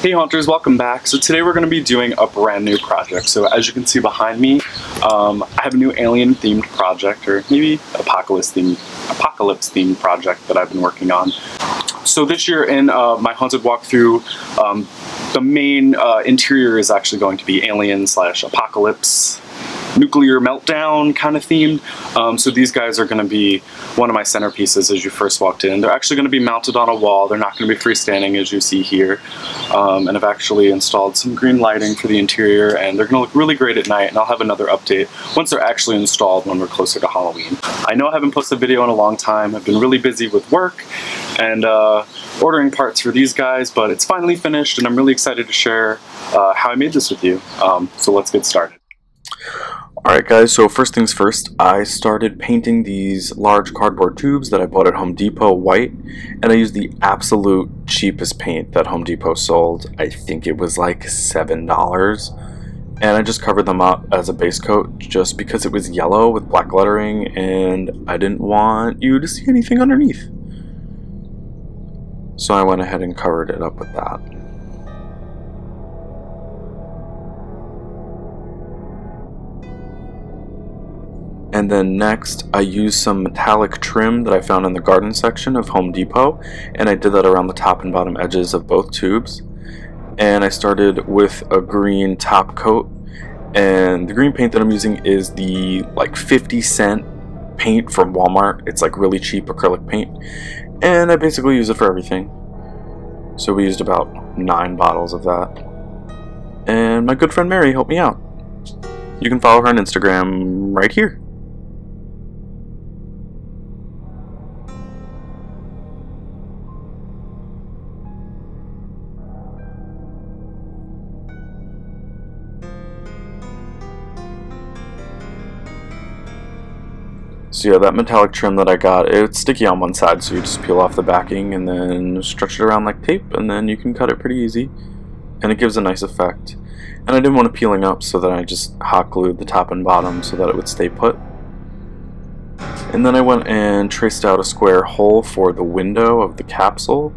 Hey Haunters, welcome back. So today we're going to be doing a brand new project. So as you can see behind me, I have a new alien themed project, or maybe apocalypse themed project that I've been working on. So this year in my haunted walkthrough, the main interior is actually going to be alien / apocalypse, nuclear meltdown kind of themed. So these guys are going to be one of my centerpieces as you first walked in. They're actually going to be mounted on a wall. They're not going to be freestanding as you see here. And I've actually installed some green lighting for the interior, and they're going to look really great at night, and I'll have another update once they're actually installed when we're closer to Halloween. I know I haven't posted a video in a long time. I've been really busy with work and ordering parts for these guys, but it's finally finished, and I'm really excited to share how I made this with you. So let's get started. Alright guys, so first things first, I started painting these large cardboard tubes that I bought at Home Depot white, and I used the absolute cheapest paint that Home Depot sold. I think it was like $7, and I just covered them up as a base coat just because it was yellow with black lettering and I didn't want you to see anything underneath. So I went ahead and covered it up with that. And then next, I used some metallic trim that I found in the garden section of Home Depot, and I did that around the top and bottom edges of both tubes. And I started with a green top coat, and the green paint that I'm using is the like 50-cent paint from Walmart. It's like really cheap acrylic paint, and I basically use it for everything. So we used about 9 bottles of that, and my good friend Mary helped me out. You can follow her on Instagram right here. So yeah, that metallic trim that I got, it's sticky on one side, so you just peel off the backing and then stretch it around like tape, and then you can cut it pretty easy, and it gives a nice effect. And I didn't want it peeling up, so then I just hot glued the top and bottom so that it would stay put. And then I went and traced out a square hole for the window of the capsule,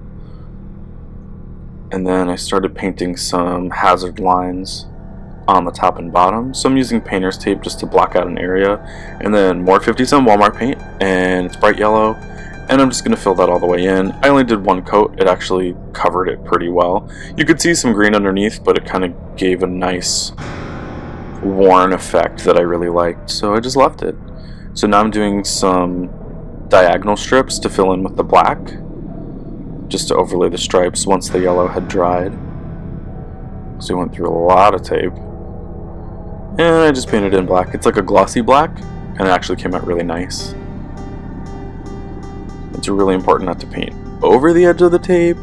and then I started painting some hazard lines on the top and bottom. So I'm using painter's tape just to block out an area, and then more 50-cent Walmart paint, and it's bright yellow, and I'm just going to fill that all the way in. I only did one coat. It actually covered it pretty well. You could see some green underneath, but it kind of gave a nice worn effect that I really liked, so I just left it. So now I'm doing some diagonal strips to fill in with the black, just to overlay the stripes once the yellow had dried. So we went through a lot of tape, and I just painted in black. It's like a glossy black, and it actually came out really nice. It's really important not to paint over the edge of the tape,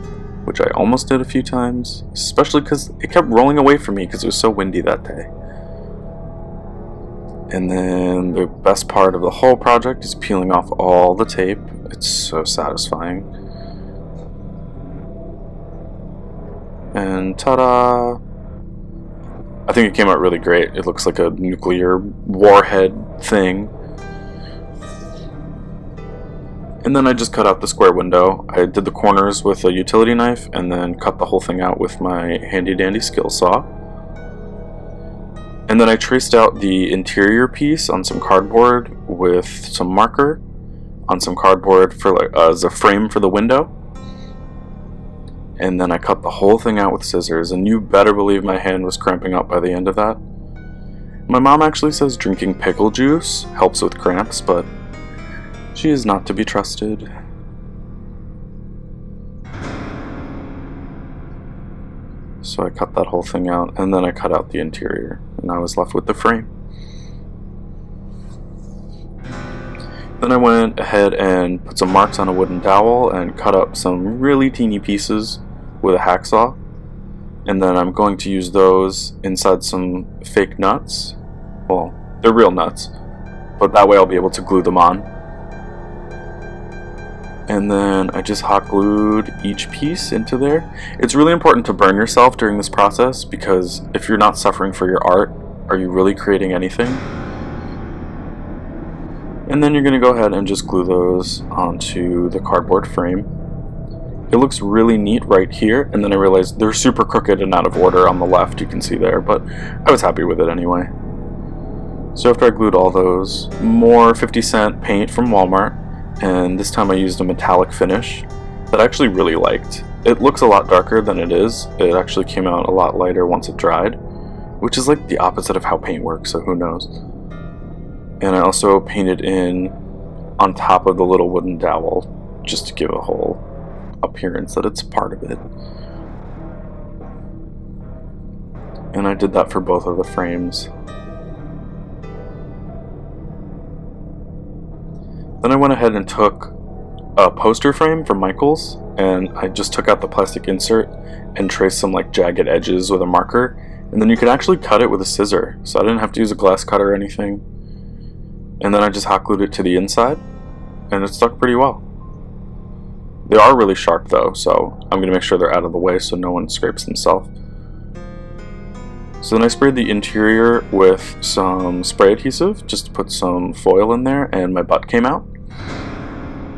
which I almost did a few times, especially because it kept rolling away from me because it was so windy that day. And then the best part of the whole project is peeling off all the tape. It's so satisfying. And ta-da! I think it came out really great. It looks like a nuclear warhead thing. And then I just cut out the square window. I did the corners with a utility knife and then cut the whole thing out with my handy dandy skill saw. And then I traced out the interior piece on some cardboard with some marker on some cardboard for like, as a frame for the window. And then I cut the whole thing out with scissors, and you better believe my hand was cramping up by the end of that. My mom actually says drinking pickle juice helps with cramps, but she is not to be trusted. So I cut that whole thing out, and then I cut out the interior, and I was left with the frame. Then I went ahead and put some marks on a wooden dowel and cut up some really teeny pieces with a hacksaw, and then I'm going to use those inside some fake nuts. Well, they're real nuts, but that way I'll be able to glue them on. And then I just hot glued each piece into there. It's really important to burn yourself during this process, because if you're not suffering for your art, are you really creating anything? And then you're going to go ahead and just glue those onto the cardboard frame. It looks really neat right here, and then I realized they're super crooked and out of order on the left, you can see there, but I was happy with it anyway. So after I glued all those, more 50-cent paint from Walmart, and this time I used a metallic finish that I actually really liked. It looks a lot darker than it is. It actually came out a lot lighter once it dried, which is like the opposite of how paint works, so who knows. And I also painted in on top of the little wooden dowel just to give a whole appearance that it's part of it. And I did that for both of the frames. Then I went ahead and took a poster frame from Michaels, and I just took out the plastic insert and traced some like jagged edges with a marker, and then you could actually cut it with a scissor, so I didn't have to use a glass cutter or anything. And then I just hot glued it to the inside, and it stuck pretty well. They are really sharp though, so I'm going to make sure they're out of the way so no one scrapes themselves. So then I sprayed the interior with some spray adhesive, just to put some foil in there, and my butt came out.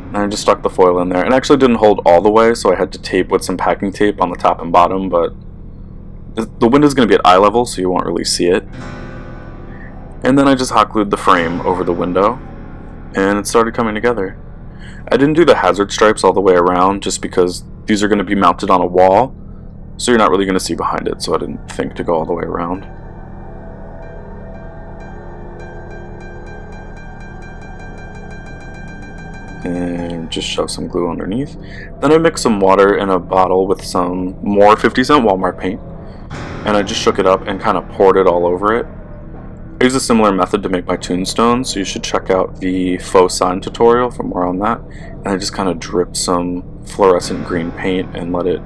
And I just stuck the foil in there. It actually didn't hold all the way, so I had to tape with some packing tape on the top and bottom, but the window's going to be at eye level, so you won't really see it. And then I just hot glued the frame over the window, and it started coming together. I didn't do the hazard stripes all the way around just because these are going to be mounted on a wall, so you're not really going to see behind it, so I didn't think to go all the way around. And just shove some glue underneath. Then I mixed some water in a bottle with some more 50-cent Walmart paint, and I just shook it up and kind of poured it all over it. I use a similar method to make my tombstone, so you should check out the faux sign tutorial for more on that. And I just kind of dripped some fluorescent green paint and let it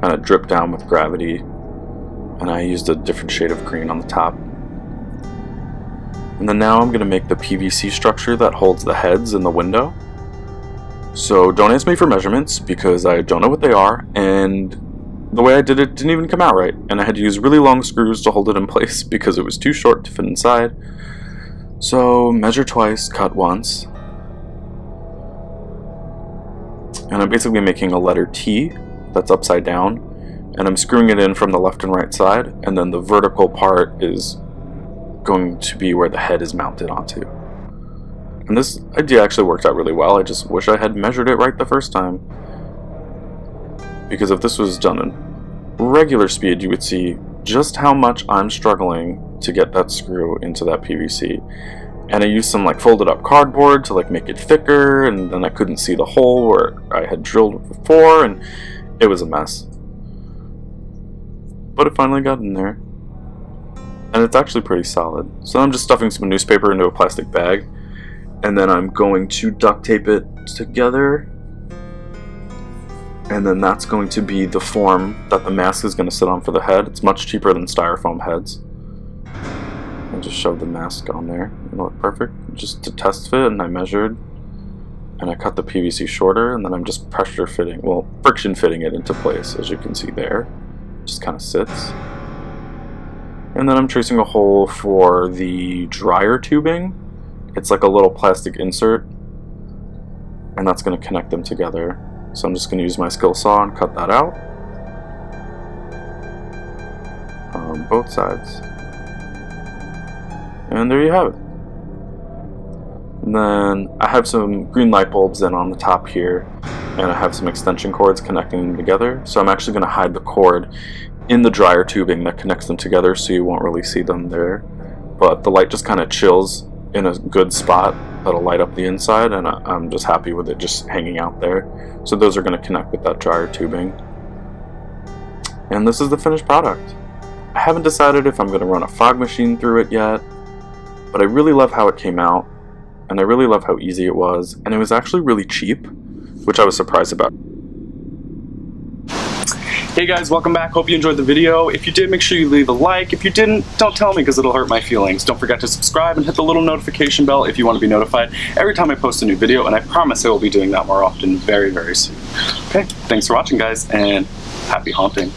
kind of drip down with gravity. And I used a different shade of green on the top. And then now I'm going to make the PVC structure that holds the heads in the window. So don't ask me for measurements because I don't know what they are, and the way I did it didn't even come out right, and I had to use really long screws to hold it in place because it was too short to fit inside. So measure twice, cut once. And I'm basically making a letter T that's upside down, and I'm screwing it in from the left and right side, and then the vertical part is going to be where the head is mounted onto. And this idea actually worked out really well. I just wish I had measured it right the first time. Because if this was done in regular speed, you would see just how much I'm struggling to get that screw into that PVC. And I used some like folded up cardboard to like make it thicker, and then I couldn't see the hole where I had drilled before, and it was a mess. But it finally got in there. And it's actually pretty solid. So I'm just stuffing some newspaper into a plastic bag, and then I'm going to duct tape it together. And then that's going to be the form that the mask is going to sit on for the head. It's much cheaper than styrofoam heads. I just shoved the mask on there. It looked perfect. Just to test fit, and I measured. And I cut the PVC shorter, and then I'm just pressure fitting, well, friction fitting it into place, as you can see there. It just kind of sits. And then I'm tracing a hole for the dryer tubing. It's like a little plastic insert. And that's going to connect them together. So I'm just going to use my skill saw and cut that out on both sides. And there you have it. And then I have some green light bulbs in on the top here, and I have some extension cords connecting them together. So I'm actually going to hide the cord in the dryer tubing that connects them together, so you won't really see them there. But the light just kind of chills in a good spot that'll light up the inside, and I'm just happy with it just hanging out there. So those are going to connect with that dryer tubing. And this is the finished product. I haven't decided if I'm going to run a fog machine through it yet, but I really love how it came out, and I really love how easy it was, and it was actually really cheap, which I was surprised about. Hey guys, welcome back. Hope you enjoyed the video. If you did, make sure you leave a like. If you didn't, don't tell me because it'll hurt my feelings. Don't forget to subscribe and hit the little notification bell if you want to be notified every time I post a new video, and I promise I will be doing that more often very, very soon. Okay, thanks for watching guys, and happy haunting.